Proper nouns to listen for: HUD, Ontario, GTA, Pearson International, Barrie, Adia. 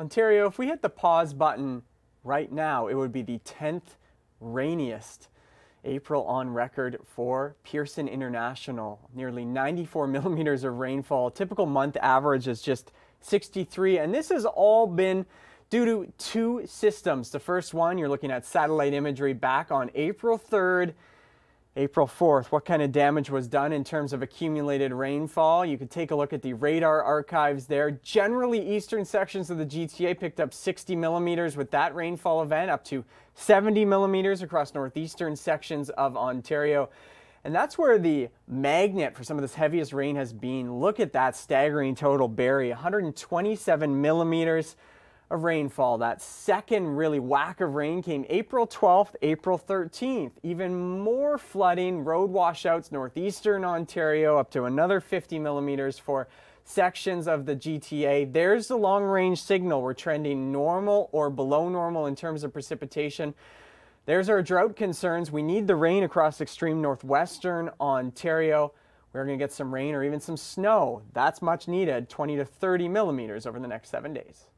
Ontario, if we hit the pause button right now, it would be the 10th rainiest April on record for Pearson International. Nearly 94 millimeters of rainfall. A typical month average is just 63, and this has all been due to two systems. The first one, you're looking at satellite imagery back on April 3rd, April 4th. What kind of damage was done in terms of accumulated rainfall? You could take a look at the radar archives there. Generally, eastern sections of the GTA picked up 60 millimeters with that rainfall event, up to 70 millimeters across northeastern sections of Ontario. And that's where the magnet for some of this heaviest rain has been. Look at that staggering total, Barrie, 127 millimeters of rainfall. That second really whack of rain came April 12th, April 13th. Even more flooding, road washouts, northeastern Ontario, up to another 50 millimeters for sections of the GTA. There's the long range signal. We're trending normal or below normal in terms of precipitation. There's our drought concerns. We need the rain across extreme northwestern Ontario. We're going to get some rain or even some snow. That's much needed, 20 to 30 millimeters over the next 7 days.